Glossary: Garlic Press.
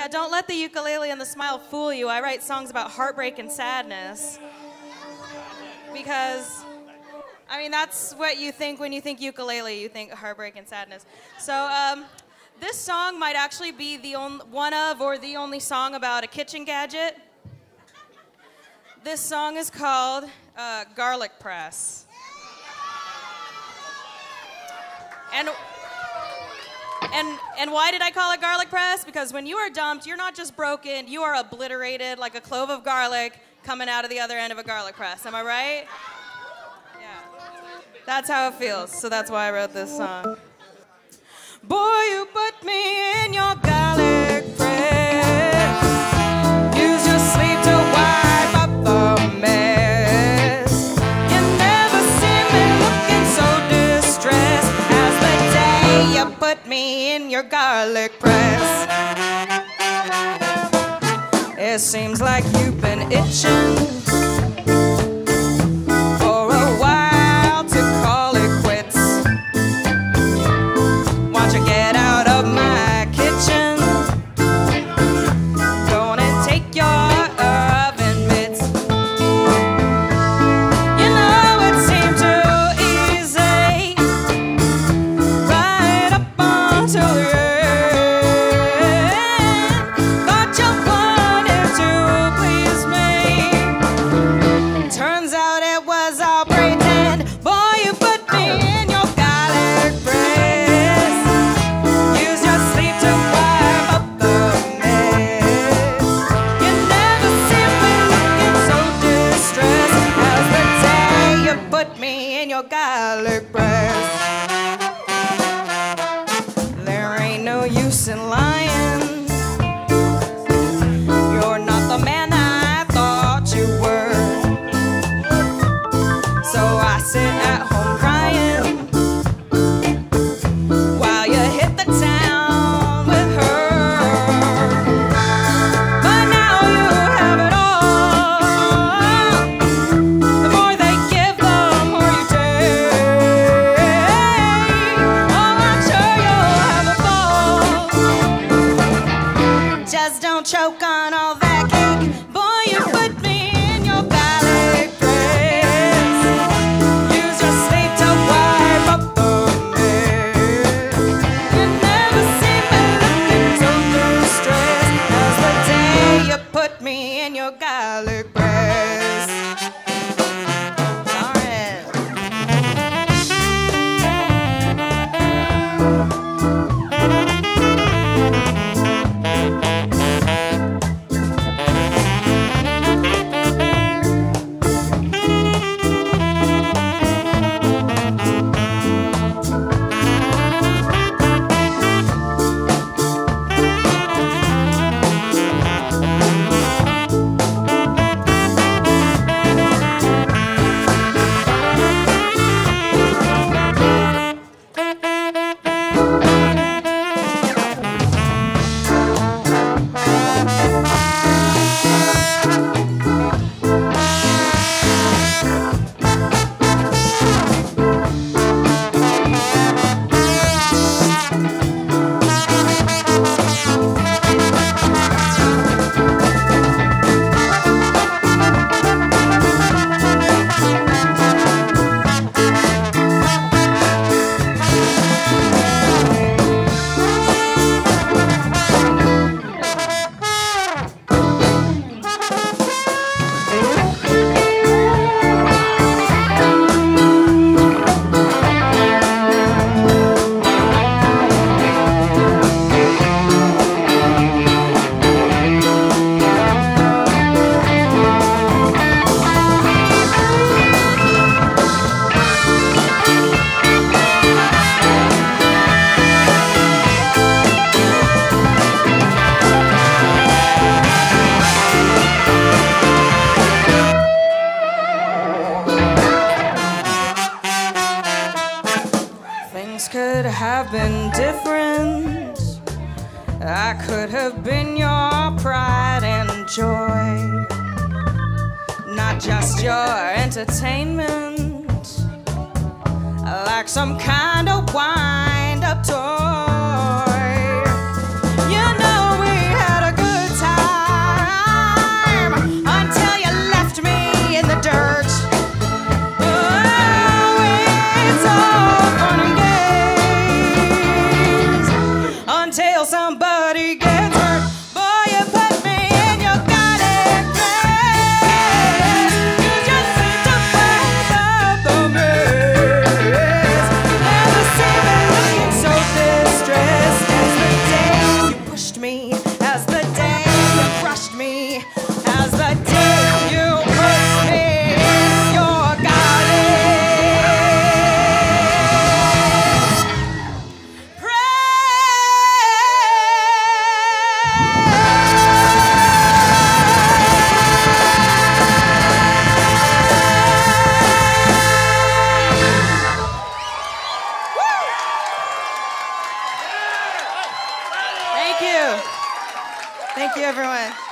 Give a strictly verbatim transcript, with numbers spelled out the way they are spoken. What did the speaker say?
Yeah, don't let the ukulele and the smile fool you. I write songs about heartbreak and sadness. Because, I mean, that's what you think when you think ukulele. You think heartbreak and sadness. So um, this song might actually be the only, one of or the only song about a kitchen gadget. This song is called uh, Garlic Press. And, and, and why did I call it Garlic Press? Because when you are dumped, you're not just broken, you are obliterated like a clove of garlic coming out of the other end of a garlic press. Am I right? Yeah. That's how it feels. So that's why I wrote this song. Boy, you put me in your garlic press. Use your sleeve to wipe up the mess. Put me in your garlic press. It seems like you've been itching for a while to call it quits. Why don't you get out of my kitchen? Gonna take your oven mitts. You know it seemed too easy, right up to the end. Thought you wanted to please me. Turns out it was all pretend. Boy, you put me in your garlic press. Use your sleeve to wipe up the mess. You never see me looking so distressed as the day you put me in your garlic press. Use in lying. You're not the man I thought you were. So I sit at home crying while you hit the town with her. But now you have it all. The more they give, the more you take. Oh, I'm sure you'll have a ball. Just don't choke on all that cake. Boy, you put me in your garlic press. Use your sleeve to wipe up the mess. You never see me looking so distressed as the day you put me in your garlic press. All right. Could have been different. I could have been your pride and joy, not just your entertainment, like some kind of wind-up toy. You know we had a Thank you. Thank you, everyone.